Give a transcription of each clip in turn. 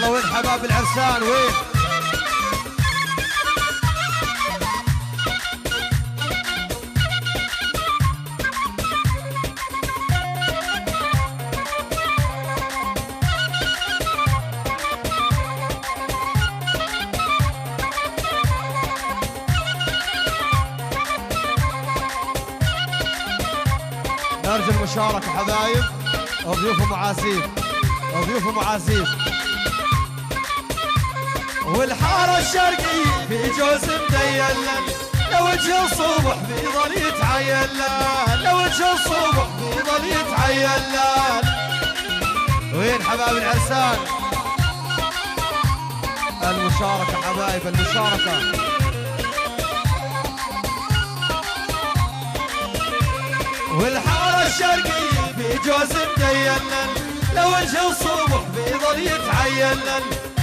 يلا وين حباب العرسان وين؟ نرجو المشاركة حبايب وضيوف ومعازيم، وضيوف ومعازيم. والحارة الشرقية في جوز مدين لو وجه الصبح بيضل يتعين لان، لو وجه الصبح بيضل يتعين لان. وين حبايب العرسان؟ المشاركة حبايب المشاركة. والحارة الشرقية في جوز مدينا لو وجه الصبح بيضل يتعين لن،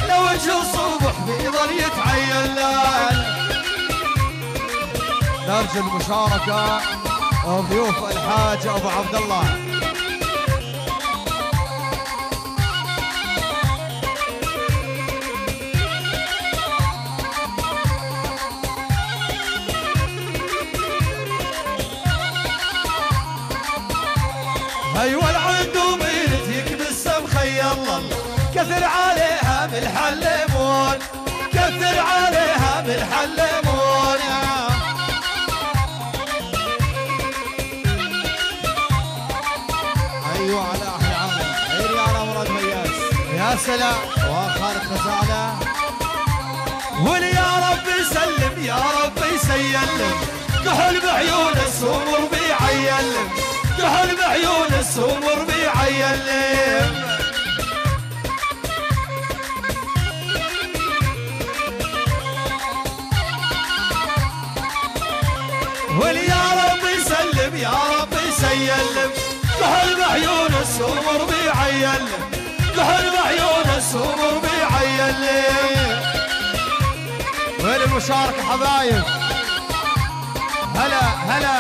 لو وجه الصبح بيضل يتعين لن. نرجو المشاركة ضيوف الحاج أبو عبد الله. ايوه العود وميلتك بالسمخ يلا كثر عليها ملح الليمون، كثر عليها ملح الليمون. ايوه على احلى عالم غيري على مراد مياس يا سلام وخارق خزعله. ولي يا رب يسلم يا رب يسلم كحل بعيون السمر بيعيلم، كحل بعيون السمر بيعيلم. ولي يا رب يسلم يا رب يسلم كحل بعيون السمر بيعيلم، كحل بعيون السمر بيعيلم. وين المشاركة حبايب؟ هلا هلا.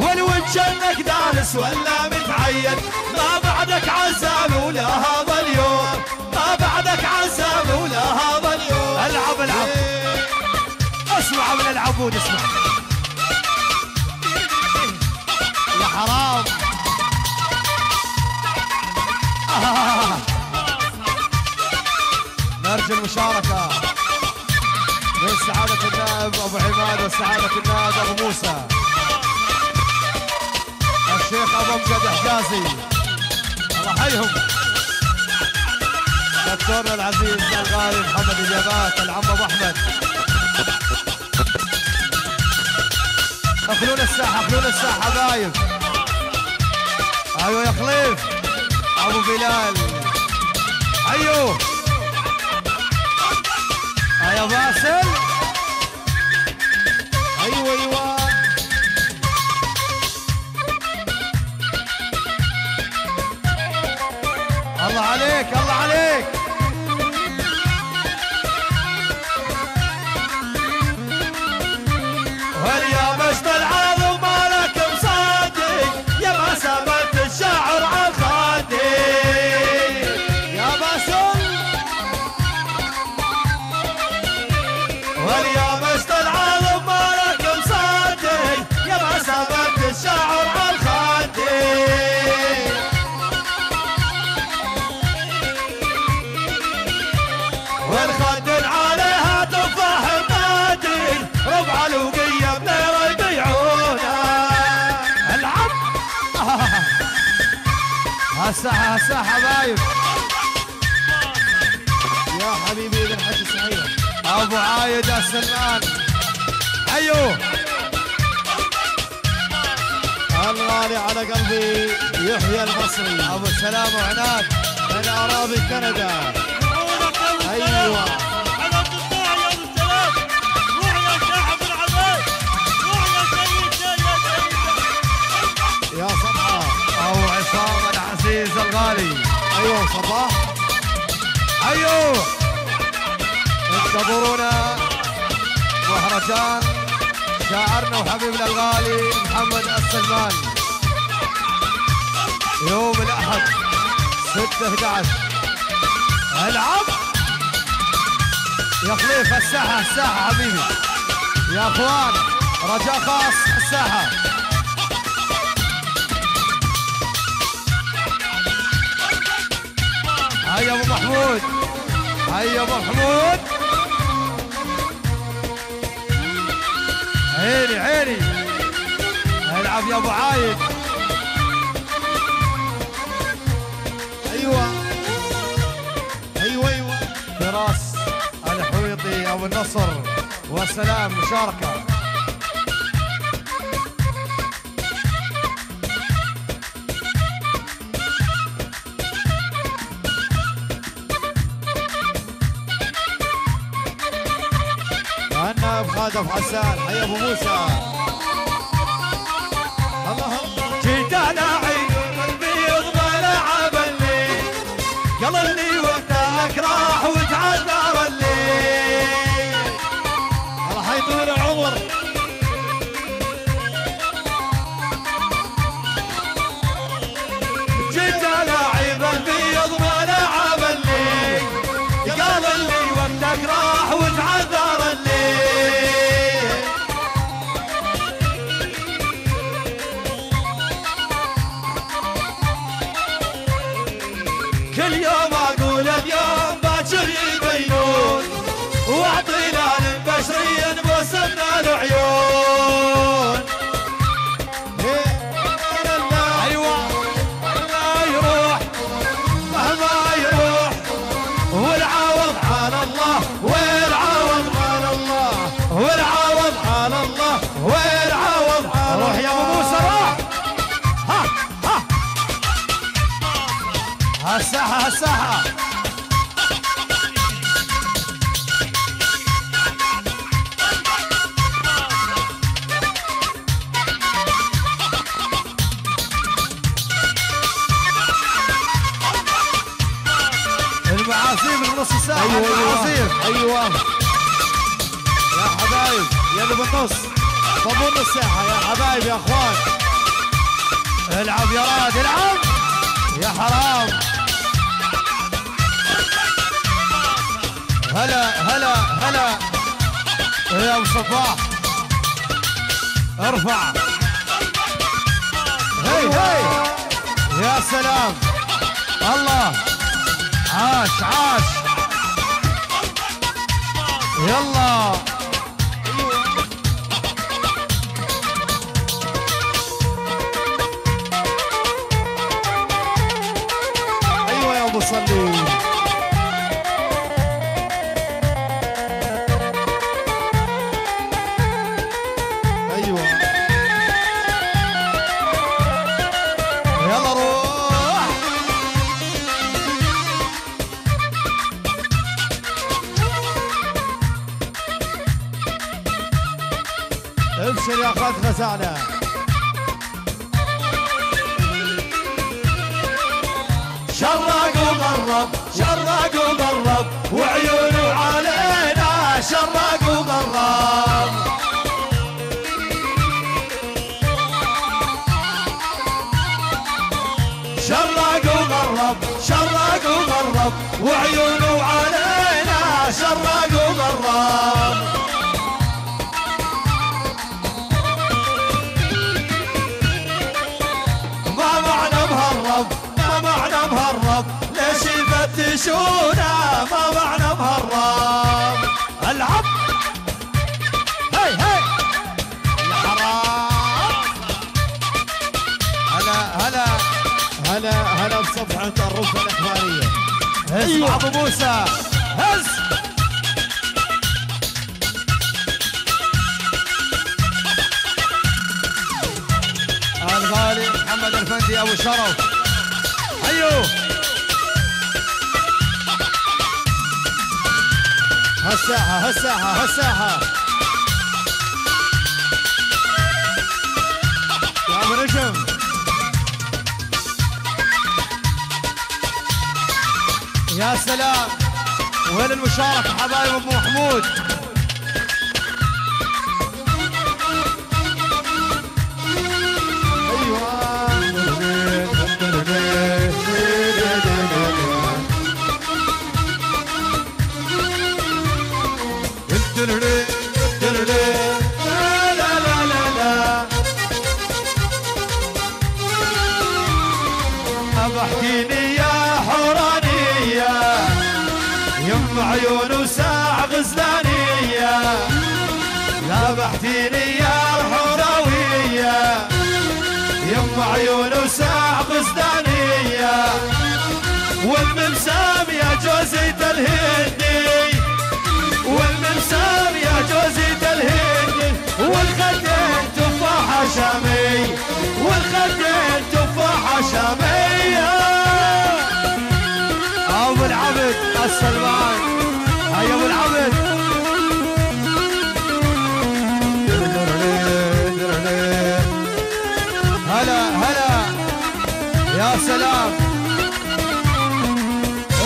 والوجه انك دالس ولا متعين ما بعدك عزام ولا هذا اليوم، ما بعدك عزام ولا هذا اليوم. العب العب اسمع من العبود اسمع يا حرام. نرجو المشاركة من سعادة النائب أبو عماد وسعادة النائب أبو موسى الشيخ ابو امجد حجازي الله يحييهم، دكتورنا العزيز الغالي محمد اجابات العم ابو احمد. اخلون الساحه اخلون الساحه حبايب. ايوه يا خليف ابو بلال ايوه يا باسل ايوه ايوه. الله عليك الله عليك. هل يا مجد العظم مالك مصدق يا ما سبت الشعر عن خدك يا باسل. هل يا مجد العظم مالك مصدق يا ما سبت الشعر عن خدك. والخد عليها تفاح قاتل ربع الوقية بنير البيعونة. العب هالساحة هالساحة حبايب. يا حبيبي ابن حج سعيد أبو عايد السلمان أيوه الغالي على قلبي يحيى المصري أبو السلام وعناد من أراضي كندا. ايوه على القطاع يا ابو السلام. روح يا شاحب العباد روح يا سيدنا يا سيدنا يا صباح او عصام العزيز الغالي. ايوه صباح ايوه انتظرونا مهرجان شاعرنا وحبيبنا الغالي محمد السلمان يوم الاحد 6-11 العب يا خليفه. الساحه الساحه حبيبي يا اخوان، رجاء خاص الساحه. هيا ابو محمود، هيا ابو محمود، عيني عيني، العب يا ابو عايد. ايوه فراس الحويطي ابو النصر والسلام مشاركه. انا بخادف حسان، حيا ابو موسى. الله الله جيت انا عيون قلبي يغبى لعب الليل، قلبني وقتك راح وتعذر الليل. الله يطول العمر. جيت انا عيون قلبي يغبى لعب الليل، قلبني وقتك راح وتعذر الليل. الساحة المعازيم من نص الساحة. المعازيم أيوة يا حبايب، يا اللي بالنص طبون الساحة يا حبايب يا أخوان. العب يا راد، العب يا حرام. هلا هلا هلا يا ابو صباح، ارفع. هي هي يا سلام، الله عاش عاش. يلا ايوه يا ابو صلي. ابشر يا قائد خزانة. شرق وغرب، شرق وغرب، وعيونه علينا شرق وغرب. شرق وغرب، شرق وغرب، وعيونه علينا شرق وغرب. شونا ما معنى مهرب. العب هي هي يا حرام. هلا هلا هلا هلا بصفحة الرفة الإخبارية. هز مع أبو موسى، هز. الغالي محمد الفندي أبو شرف، أيوه. هالساحة هالساحة هالساحة يا ابو نجم. يا سلام، وين المشاركة حبايب ابو محمود؟ ايوه جوزية الهندي والمنسار يا جوزية الهندي والخدين تفاحة شامي والخدين تفاحة شامية. أبو العبد السلمان هيا أبو العبد يا سلام.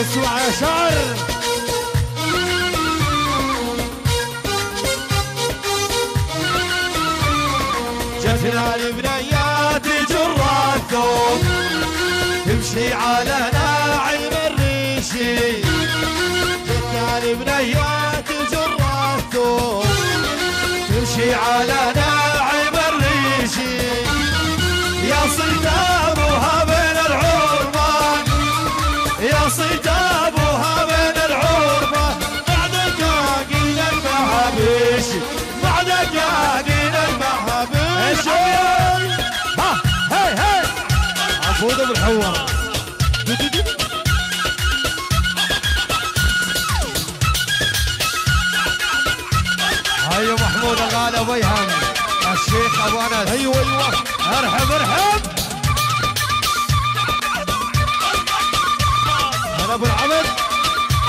اسمع يا شعر جتنا البنيات جرة الثوب تمشي على ناعم الريشي جتنا البنيات جرة الثوب تمشي على ناعم الريشي يا صلتها ابوها يا صيد ابوها بين العربه بعدك اقيل المهابيش بعدك اقيل المهابيش. ها هي هي عفوضه بالحوار هيا محمود غالي ويهم الشيخ ابو انس ايوه ارحب ارحب ابو العبد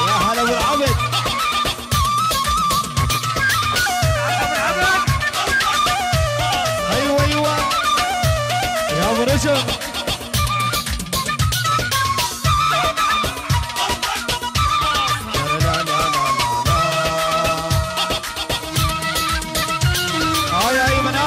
يا هلا ابو العبد ايوه ايوه يا ابو رجب يا ايمن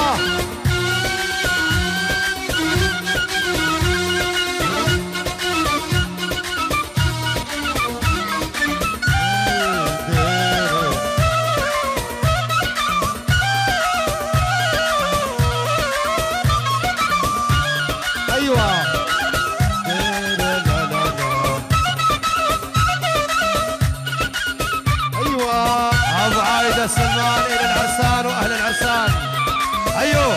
السلمان الى العرسان واهل العرسان ايوه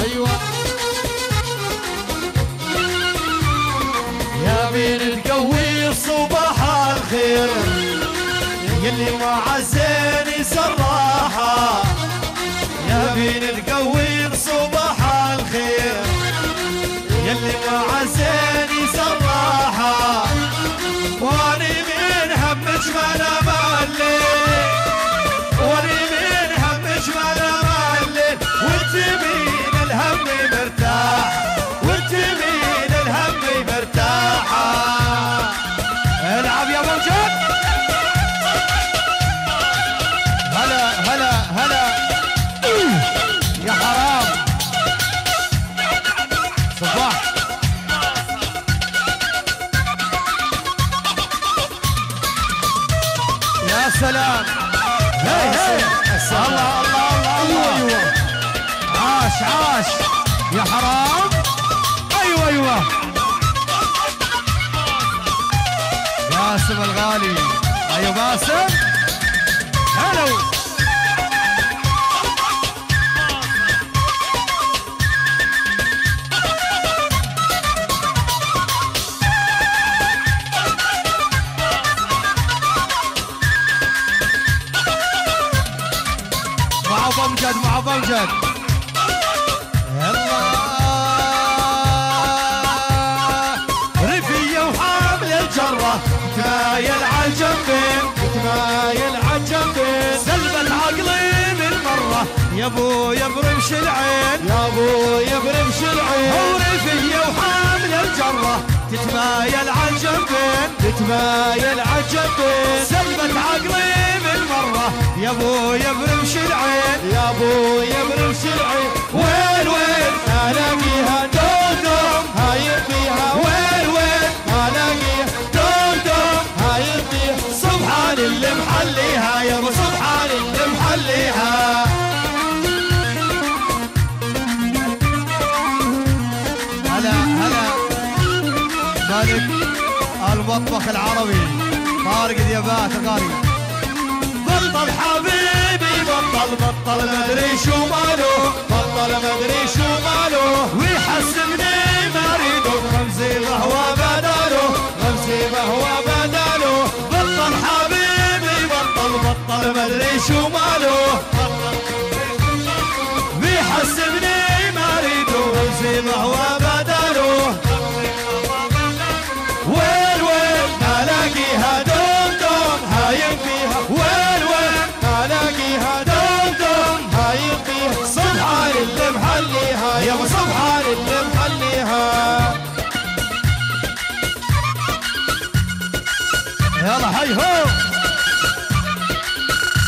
ايوه يا مين تقوي صباح الخير يلي ما عزاني سراحه يا مين تقوي صباح الخير يلي ما عزاني سراحة واني من همج ما انا مقلل واني من همج ما انا مقلل وانت من الهم مرتاح وانت من الهم مرتاحة. العب يا موجود هلا هلا هلا يا حرام صباح يا سلام. هي هي الله الله الله ايوه عاش عاش يا حرام ايوه ايوه باسم الغالي ايوه باسم هلا مع بمجد يلا رفية وحامل الجرة تمايل عالجنبين تمايل عالجنبين سلب العقل من مرة يا ابو يبرمش العين يا ابو يبرمش العين هو رفية وحامل الجرة تتمايل عالجنبين تتمايل عالجنبين سلب العقل يا ابو يبرمش العين يا ابو يبرمش العين وين وين الاقيها دوم دوم هايل فيها وين وين الاقيها دوم دوم هايل فيها سبحان اللي محليها يا ابو سبحان اللي محليها. هلا هلا مالك المطبخ العربي طارق ديابات الغالي بطل حبيبي بطل بطل مدري شو ماله بطل ما ادري شو ماله ويحسبني مريضه غمزي ما هو بداله غمزي ما هو بداله بطل حبيبي بطل بطل ما ادري شو ماله ويحسبني مريضه غمزي ما هو بداله وين وين ما لاقيها دوم دوم هايم فيها وين وين ما لاقيها دوم دوم هايم فيها سبحان اللي محليها يا سبحان اللي محليها يلا حي هو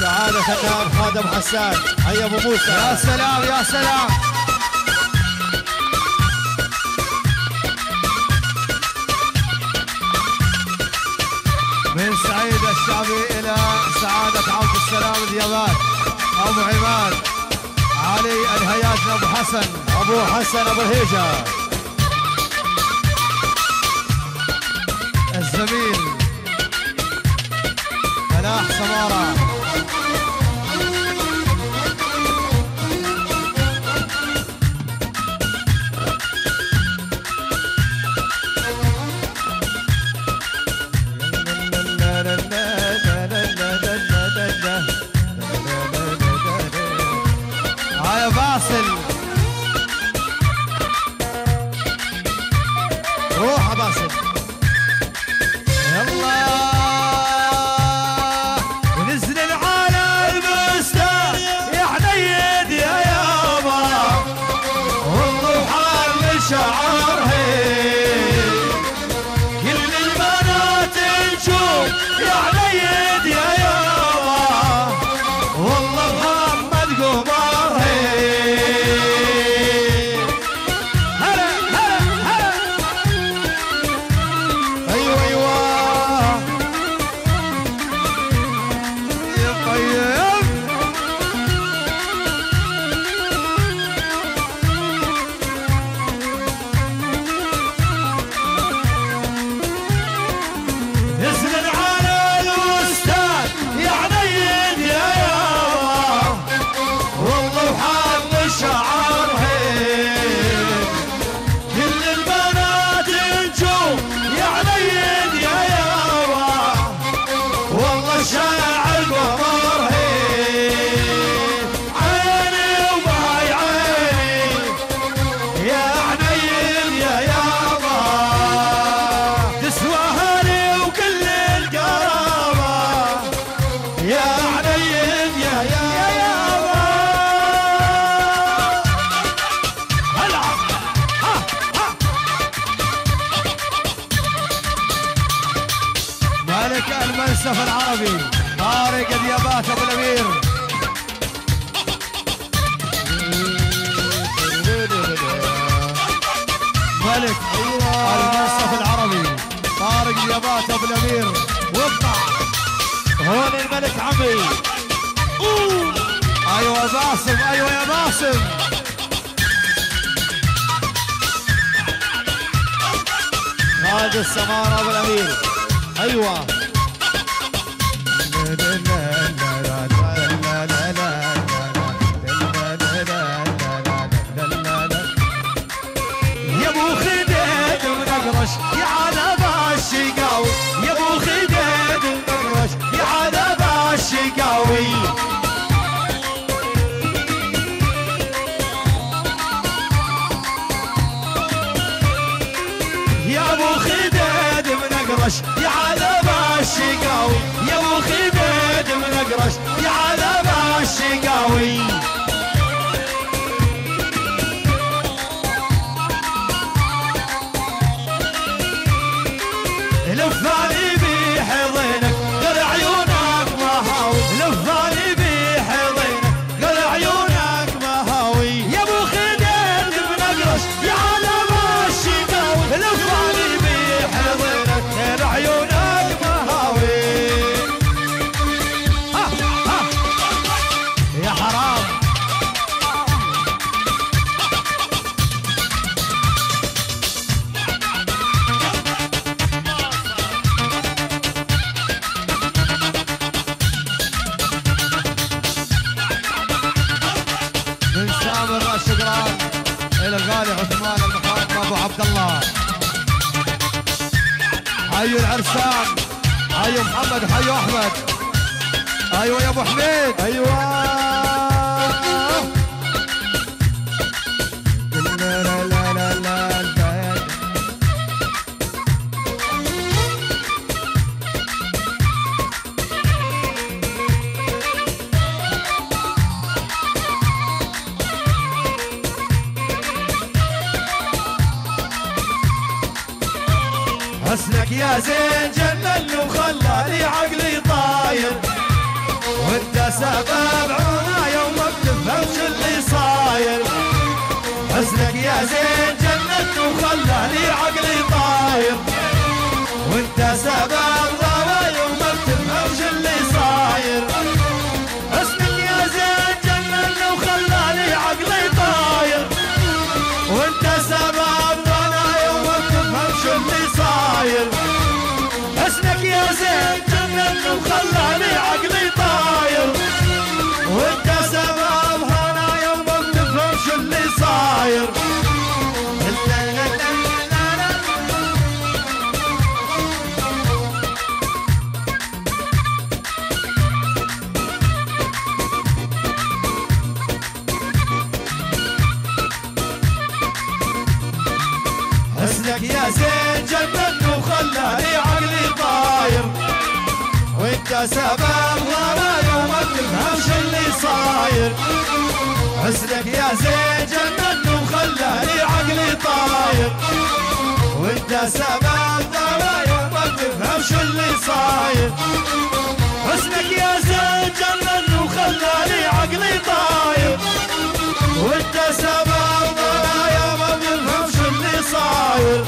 سعادة النائب خادم حسان حي ابو موسى يا سلام يا سلام من سعيد الشعبي إلى سعادة عبد السلام اليابان أبو عماد علي الهياجي أبو حسن أبو الهيجة الزميل فلاح سمارة السمارة أبو الأمير أيوة يا أبو خديد منقرش يا عذاب الشقاوي يا أبو خديد منقرش يا عذاب الشقاوي يا عذاب الشقاوي يا أبو خديد منقرش الغالي عثمان المحافظ ابو عبد الله. حيوا العرسان، حيوا محمد، حيوا احمد. ايوه يا ابو حميد، ايوه. حسنك يا زين جنني وخلالي عقلي طاير، وانت سبب عنا يوم ما بتفهمش اللي صاير. حسنك يا زين جنني وخلالي عقلي طاير، وانت سبب ضوى يوم ما بتفهمش اللي صاير. حسنك يا زين جنني وخلالي عقلي طاير، وانت سبب ضوى يوم ما بتفهمش اللي صاير. حسنك يا زين جنني وخلاني عقلي طاير، وانت سبب هنا يوم ما بتفهمش اللي صاير. حسنك يا زين جنني وخلاني عقلي طاير، وانت سبب غلايا وما بتفهمش اللي صاير.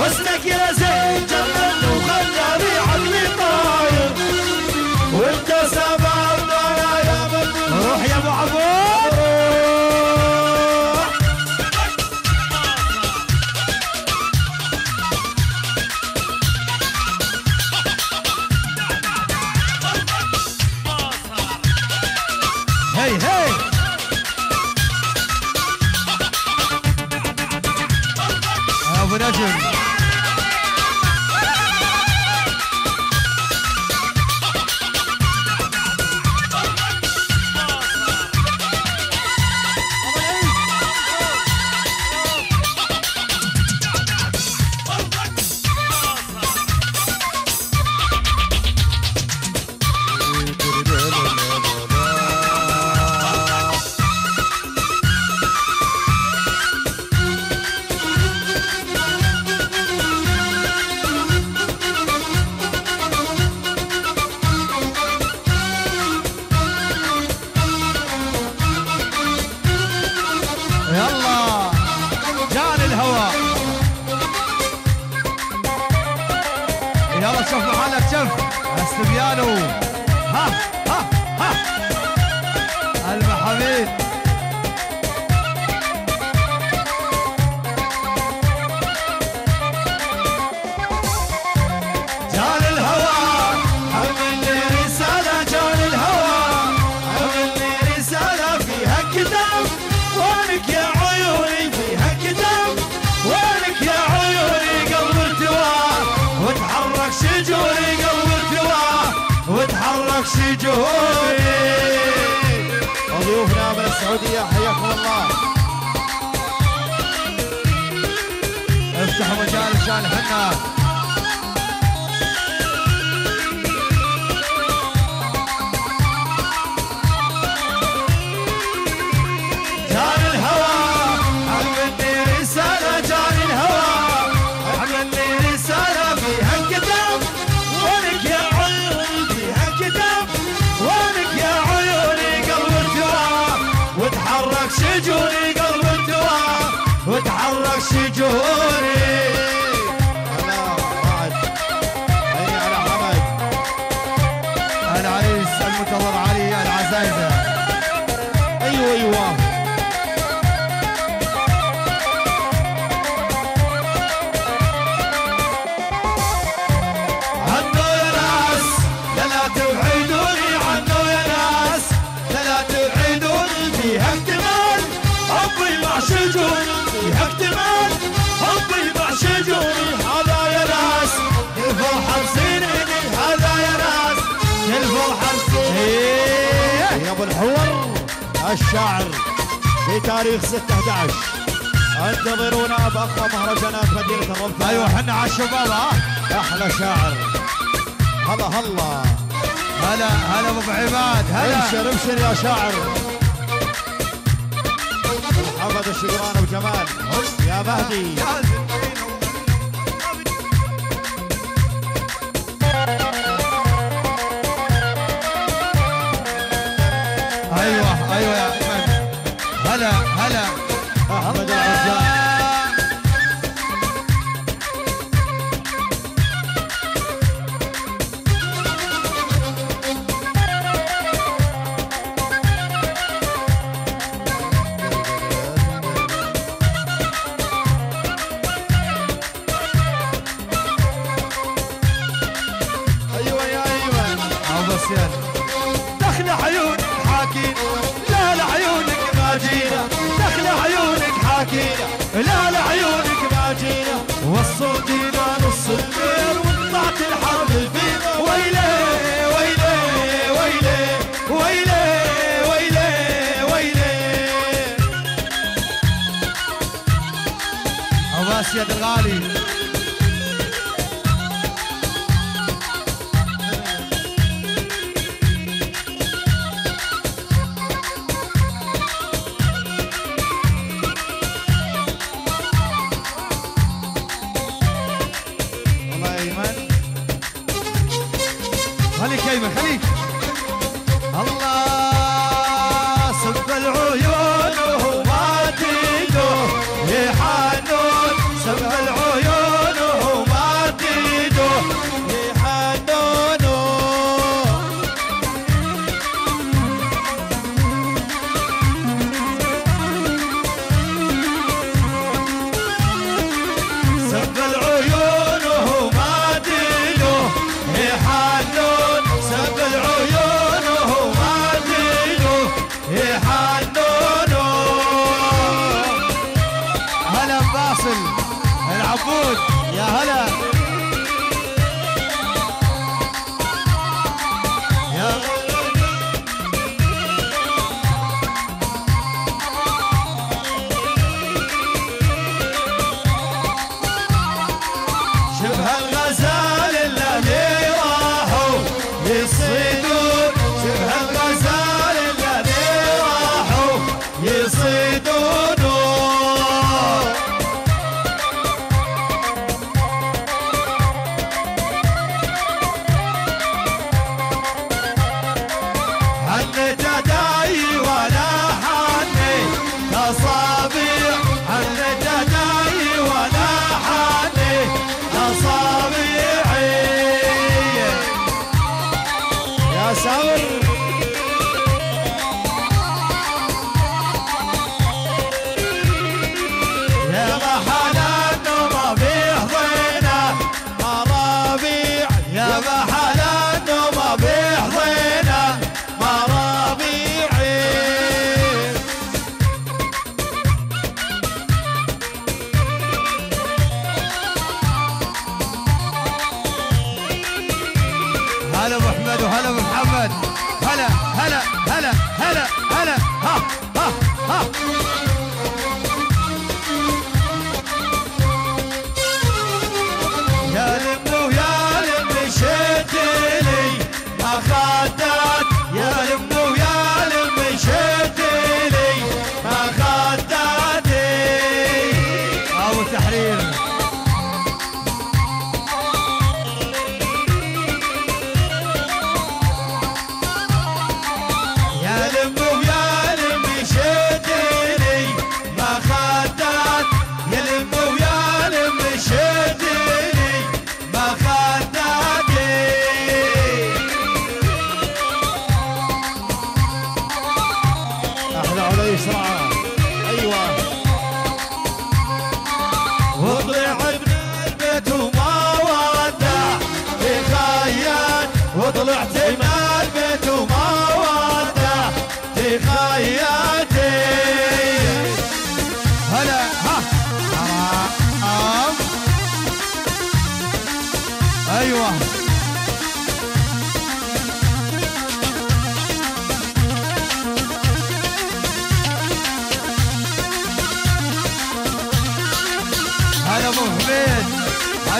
حسنك يا زين جنني وخلاني عقلي طاير، وانت سبب غلايا وما بتفهمش اللي صاير. حسنك يا زين جنني وخلاني عقلي طاير، وانت سبب غلايا وما بتفهمش اللي صاير. حسنك يا زين جنني وخلاني عقلي طاير، وانت سبب ضوايا بتفهمش. روح يا ابو عبود، هي هي. ابو نجم وضيوفنا من السعودية حياكم الله. افتحوا مجال مشان حنا جاني الهوى عملني رسالة، جاني الهوى عملني رسالة فيها الكتاب. وينك يا عيوني فيها الكتاب، وينك يا عيوني قلب ارتوى، وتحرك شجوني قلب ارتوى، وتحرك شجوني. انا بعد هيني على حمد العريس المنتظر علي العزايزة. ايوه ايوه شجون الشعر بتاريخ 6/11. انتظرونا باقوى مهرجانات مدينه الرباط. ايوه حنا على الشباب، احلى شعر. هلا هلا هلا هلا ابو عباد، هلا ابشر ابشر يا شاعر. محمد الشقران ابو جمال، يا مهدي ايوه يا احمد، هلا هلا احمد العزام. ايوه يا ايمن ابو سيان، دخل عيون حاكين لا لعيونك ما جينا، دخل عيونك حاكينا لا لعيونك ما جينا، وصوا بينا نص الليل وطلعت الحرب الفينا. ويلي ويلي ويلي ويلي ويلي ويلي ابو سيان الغالي. خليك يا ايمن خليك. الله صب العيون وما تدوم يا حنون، صب العيون وما تدوم يا حنون. صب العيون وما تدوم يا حنون، صب العيون وما تدوم يا حنون. هلا باسل العبود، يا هلا يا شبه الغزال الذي يصيدون، شبه الغزال الذي راحوا يصيدونه. هني جداي ولا حني أصابع، هني جداي ولا حني أصابعي. ساور يا محلان ومبيح ضينا مرابيع، يا محلان ومبيح ضينا مرابيعي. هلا ابو احمد وهلا ابو محمد، هلا هلا هلا هلا هلا. ها ها ها يا لمو يا لمو شتلي اخدت، يا لمو يا لمو شتلي اخدتي. ابو تحرير يا لمو يا لمي شدني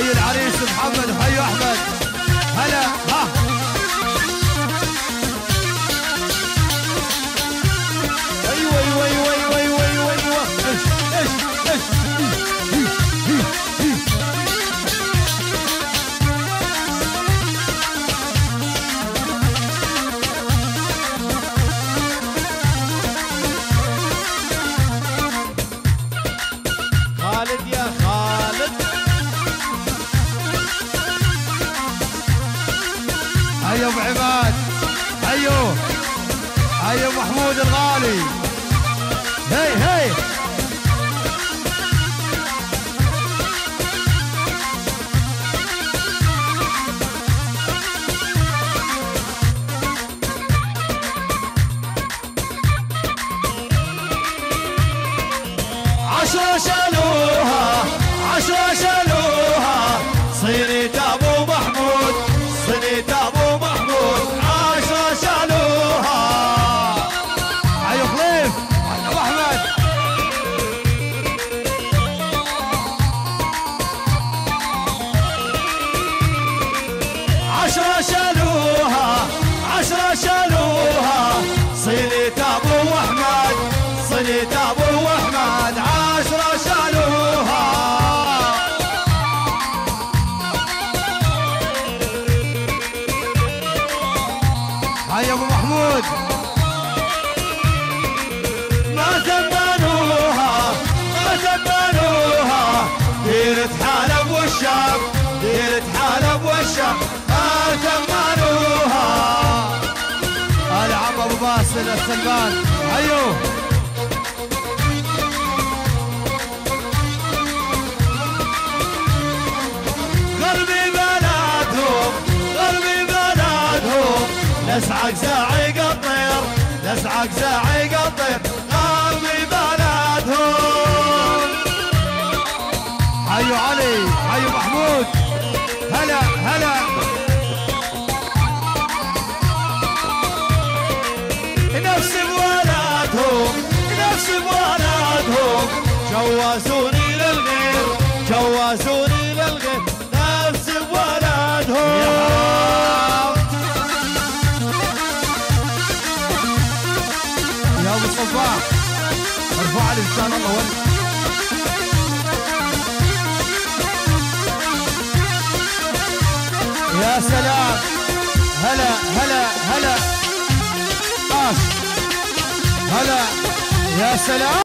حي العريس محمد وحي احمد. هلا ها ايوه ايوه ايوه ايوه ايوه ايوه ايوه ايش ايش ايش خالد يا خالد. حي ابو عماد، حيو حي ابو محمود الغالي. هي هي عشرة شالوها، عشرة شالوها، صينية أبو محمود، صينية أبو محمود، عشرة شالوها. حيو خليف، حي أبو أحمد. عشرة شالوها، عشرة شالوها، صينية أبو أحمد، صينية أبو أحمد. حي ابو محمود. ما زمنوها، ما زمنوها، ديرت حلب والشام، ديرت حلب والشام، ما زمنوها. هلا عم ابو باسل السلمان، حيو نسعق زاعق الطير، نسعق زاعق الطير، غربي بلدهم. حيو علي، حيو محمود. هلا هلا نفس بولادهم، نفس بولادهم، جوازوني للغير، جوازوني للغير، نفس بولادهم. ابو الصباح ارفع لي ان شاء الله ولد. يا سلام هلا هلا هلا هلا يا سلام.